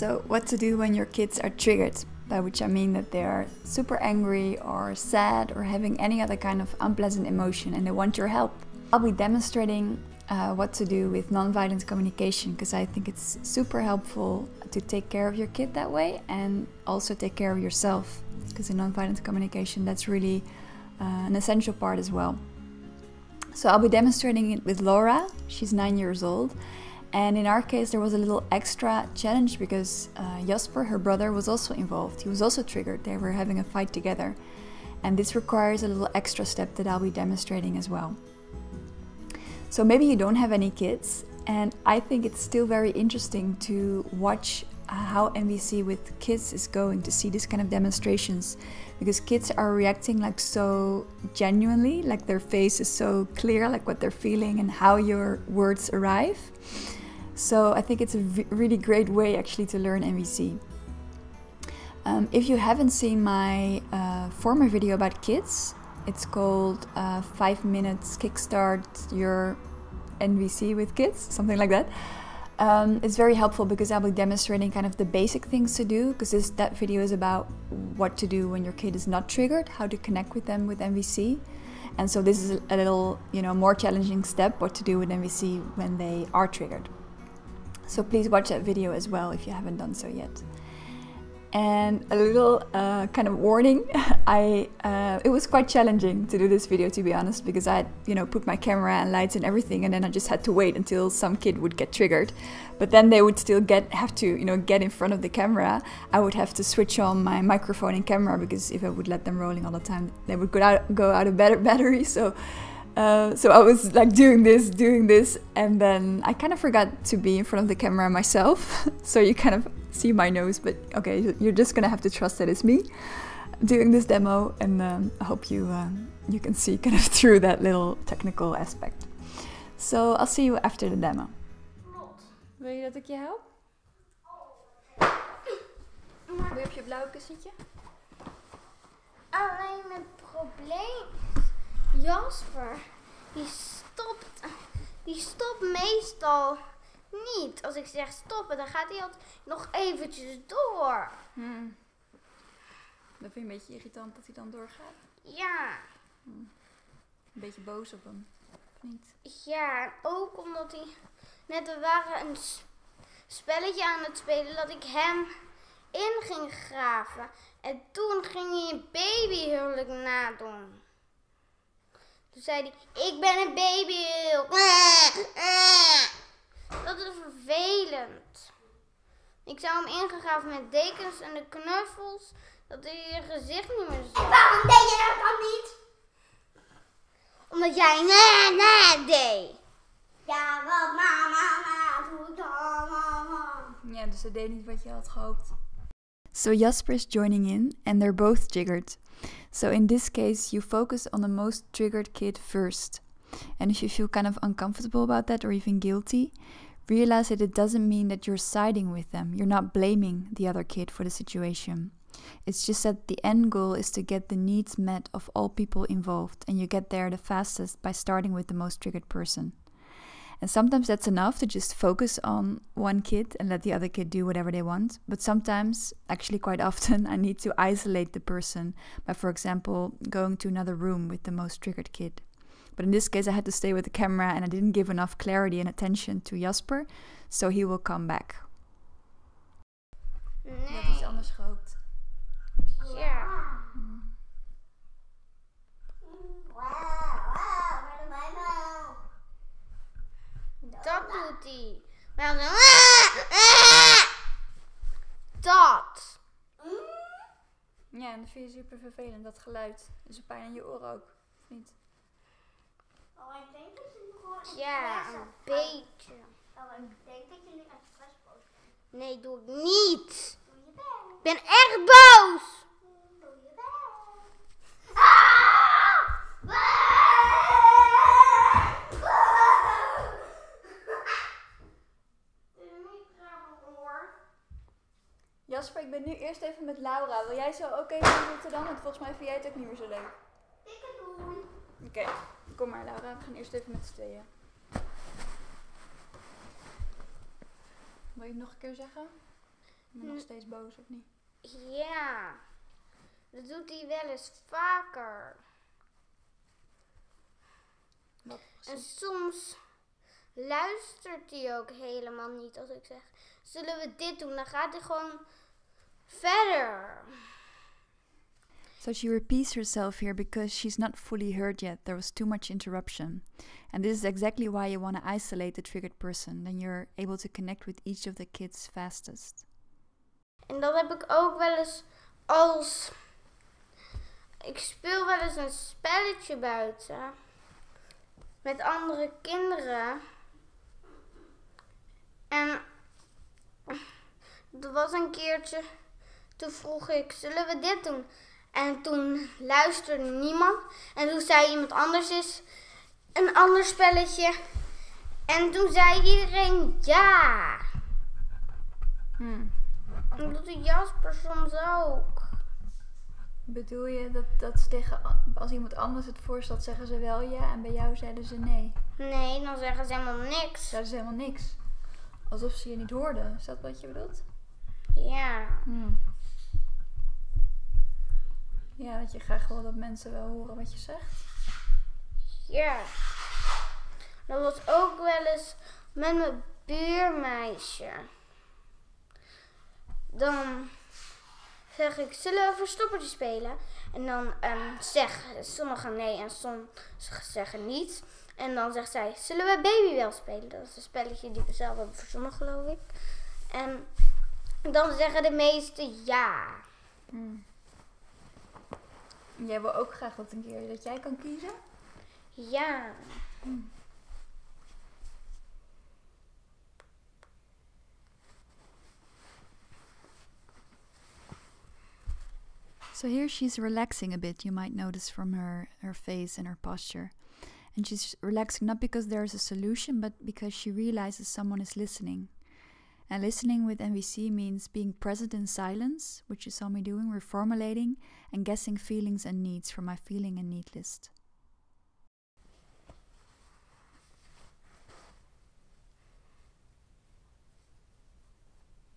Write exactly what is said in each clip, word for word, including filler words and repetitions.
So what to do when your kids are triggered, by which I mean that they are super angry or sad or having any other kind of unpleasant emotion and they want your help. I'll be demonstrating uh, what to do with nonviolent communication because I think it's super helpful to take care of your kid that way and also take care of yourself, because in nonviolent communication that's really uh, an essential part as well. So I'll be demonstrating it with Laura. She's nine years old. And in our case, there was a little extra challenge because uh, Jasper, her brother, was also involved. He was also triggered. They were having a fight together. And this requires a little extra step that I'll be demonstrating as well. So maybe you don't have any kids, and I think it's still very interesting to watch how N V C with kids is going, to see this kind of demonstrations, because kids are reacting like so genuinely, like their face is so clear, like what they're feeling and how your words arrive. So I think it's a really great way actually to learn N V C. Um, if you haven't seen my uh, former video about kids, it's called uh, five minutes kickstart your N V C with kids, something like that. Um, it's very helpful because I'll be demonstrating kind of the basic things to do, because that video is about what to do when your kid is not triggered, how to connect with them with N V C. And so this is a little, you know, more challenging step, what to do with N V C when they are triggered. So please watch that video as well if you haven't done so yet. And a little uh, kind of warning, I uh, it was quite challenging to do this video, to be honest, because I had, you know, put my camera and lights and everything, and then I just had to wait until some kid would get triggered, but then they would still get have to you know get in front of the camera. I would have to switch on my microphone and camera, because if I would let them rolling all the time, they would go out go out of battery. So uh, so I was like doing this doing this and then I kind of forgot to be in front of the camera myself. So you kind of see my nose, but okay, you're just gonna have to trust that it's me doing this demo, and um, I hope you um, you can see kind of through that little technical aspect. So I'll see you after the demo. Wil je dat ik je help? Wil je op je blauwe kussentje? Alleen het probleem, Jasper, die stopt, die stopt meestal. Niet. Als ik zeg stoppen, dan gaat hij altijd nog eventjes door. Hmm. Dat vind je een beetje irritant dat hij dan doorgaat? Ja. Hmm. Een beetje boos op hem, of niet? Ja, ook omdat hij... Net, we waren een spelletje aan het spelen dat ik hem in ging graven. En toen ging hij een babyhulk nadoen. Toen zei hij, ik ben een babyhulk. Dat is vervelend. Ik zou hem ingegraven met dekens en de knuffels, dat hij je gezicht niet meer zag. Waarom deed je dat dan niet? Omdat jij na na deed. Ja, wat mama na doet dan mama. Ja, dus ze deed niet wat je had gehoopt. So Jasper is joining in, and they're both triggered. So in this case, you focus on the most triggered kid first. And if you feel kind of uncomfortable about that, or even guilty, realize that it doesn't mean that you're siding with them. You're not blaming the other kid for the situation. It's just that the end goal is to get the needs met of all people involved, and you get there the fastest by starting with the most triggered person. And sometimes that's enough to just focus on one kid and let the other kid do whatever they want. But sometimes, actually quite often, I need to isolate the person by, for example, going to another room with the most triggered kid. But in this case, I had to stay with the camera and I didn't give enough clarity and attention to Jasper, so he will come back. Nee. Je hebt iets anders gehoopt. Ja. Mm. Wow, wow, maar doe mij wel. Dat doet hij. Maar dan... Dat. Ja, en dat vind je super vervelend, dat geluid. Dat is een pijn aan je oren ook, of niet? Oh, ik denk dat je nu gewoon expres... Ja, een beetje. Oh, ik denk dat je nu expres boos bent. Nee, doe ik niet. Doe je wel. Ik ben echt boos. Doe je wel. Ah! Jasper, ik ben nu eerst even met Laura. Wil jij zo ook even naar Rotterdam? Want volgens mij vind jij het ook niet meer zo leuk. Ik het doen. Oké. Okay. Kom maar Laura, we gaan eerst even met z'n tweeën. Wil je het nog een keer zeggen? Maar nog steeds boos, of niet? Ja. Dat doet hij wel eens vaker. Wat en soms luistert hij ook helemaal niet als ik zeg, zullen we dit doen? Dan gaat hij gewoon verder. So she repeats herself here because she's not fully heard yet. There was too much interruption. And this is exactly why you want to isolate the triggered person. Then you're able to connect with each of the kids fastest. En dat heb ik ook wel eens als... Ik speel wel eens een spelletje buiten. Met andere kinderen. En... Er was een keertje... Toen vroeg ik, zullen we dit doen? En toen luisterde niemand. En toen zei iemand anders is een ander spelletje. En toen zei iedereen ja. Hmm. En dat doet Jasper soms ook. Bedoel je dat, dat ze tegen, als iemand anders het voorstelt zeggen ze wel ja en bij jou zeiden ze nee? Nee, dan zeggen ze helemaal niks. Zeiden ze helemaal niks. Alsof ze je niet hoorden. Is dat wat je bedoelt? Ja. Hmm. Ja, dat je graag wil dat mensen wel horen wat je zegt. Ja. Dat was ook wel eens met mijn buurmeisje. Dan zeg ik, zullen we verstoppertje spelen? En dan um, zeggen sommigen nee en sommigen zeggen niet. En dan zegt zij, zullen we baby wel spelen? Dat is een spelletje die we zelf hebben verzonnen, geloof ik. En dan zeggen de meesten ja. Hmm. Jij wil ook graag wat een keer dat jij kan kiezen? Ja. Hm. So here she's relaxing a bit. You might notice from her, her face and her posture. And she's relaxing not because there's a solution, but because she realizes someone is listening. And listening with N V C means being present in silence, which you saw me doing, reformulating, and guessing feelings and needs from my feeling and need list.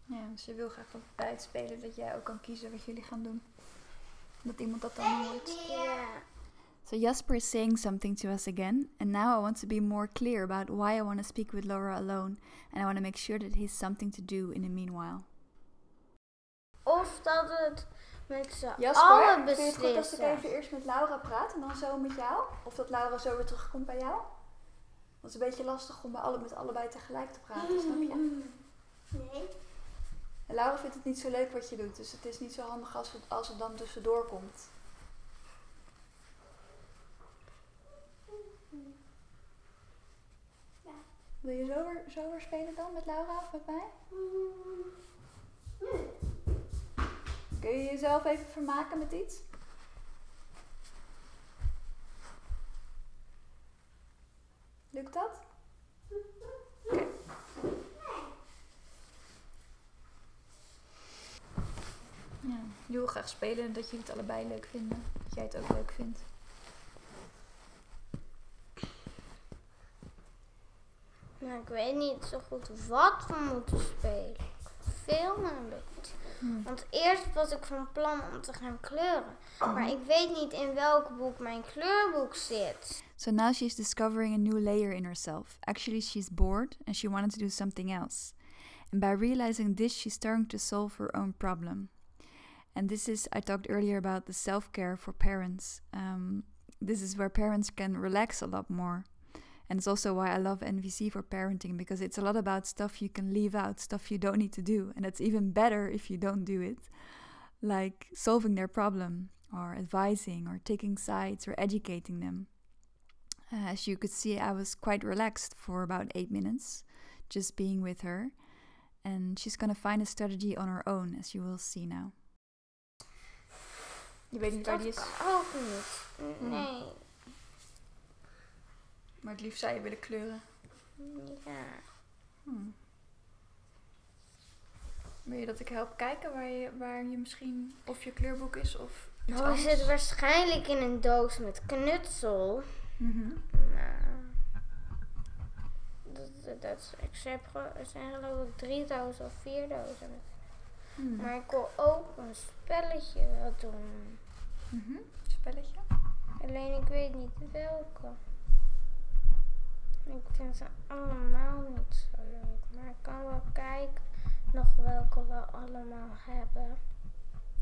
Ja, dus je wil graag op tijd spelen dat jij ook kan kiezen wat jullie gaan doen. Dat iemand dat dan hoort. Yeah. So Jasper is saying something to us again, and now I want to be more clear about why I want to speak with Laura alone, and I want to make sure that he's something to do in the meanwhile. Of dat het met z'n allen beslissen. Jasper, vind je het goed als ik even eerst met Laura praat en dan zo met jou? Of dat Laura zo weer terugkomt bij jou? Want het is een beetje lastig om bij alle, met allebei tegelijk te praten, snap je? Nee. En Laura vindt het niet zo leuk wat je doet, dus het is niet zo handig als het, als het dan tussendoor komt. Wil je zo weer, zo weer spelen dan met Laura of met mij? Kun je jezelf even vermaken met iets? Lukt dat? Okay. Ja, je wil graag spelen en dat jullie het allebei leuk vinden. Dat jij het ook leuk vindt. Maar ik weet niet zo goed wat we moeten spelen. Filmen een beetje. Hmm. Want eerst was ik van plan om te gaan kleuren. Maar ik weet niet in welk boek mijn kleurboek zit. So now she's discovering a new layer in herself. Actually she's bored and she wanted to do something else. And by realizing this she's starting to solve her own problem. And this is, I talked earlier about the self-care for parents. Um, this is where parents can relax a lot more. And it's also why I love N V C for parenting, because it's a lot about stuff you can leave out, stuff you don't need to do. And it's even better if you don't do it, like solving their problem or advising or taking sides or educating them. Uh, as you could see, I was quite relaxed for about eight minutes, just being with her. And she's going to find a strategy on her own, as you will see now. Je weet niet waar die is. Oh, nee. Maar het liefst zou je willen kleuren. Ja. Hmm. Wil je dat ik help kijken waar je, waar je misschien... Of je kleurboek is of iets oh, anders? Het zit waarschijnlijk in een doos met knutsel. Mm-hmm. Nou... Dat, dat, dat, ik heb, er zijn geloof ik drie dozen of vier dozen. Mm. Maar ik wil ook een spelletje wel doen. Mm-hmm. Spelletje? Alleen ik weet niet welke. Ik vind ze allemaal niet zo leuk. Maar ik kan wel kijken nog welke we allemaal hebben.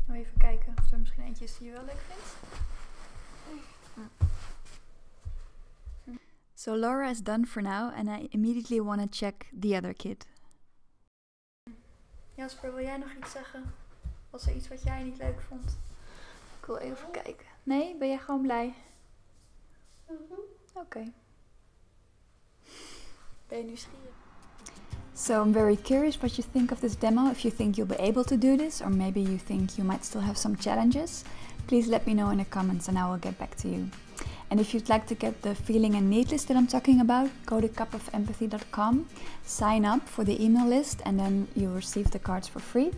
Wil je even kijken of er misschien eentje is die je wel leuk vindt? Mm. So Laura is done for now and I immediately want to check the other kid. Jasper, wil jij nog iets zeggen? Was er iets wat jij niet leuk vond? Ik wil even kijken. Nee? Ben jij gewoon blij? Mm-hmm. Oké. Okay. Ben je nieuwsgierig? So I'm very curious what you think of this demo. If you think you'll be able to do this or maybe you think you might still have some challenges, please let me know in the comments and I will get back to you. And if you'd like to get the feeling and need list that I'm talking about, go to cup of empathy dot com, sign up for the email list, and then you'll receive the cards for free.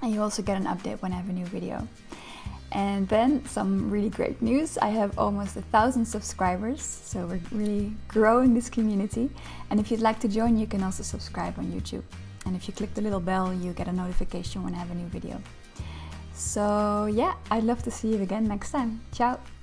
And you also get an update when I have a new video. And then some really great news. I have almost a thousand subscribers, so we're really growing this community. And if you'd like to join, you can also subscribe on YouTube. And if you click the little bell, you get a notification when I have a new video. So yeah, I'd love to see you again next time. Ciao!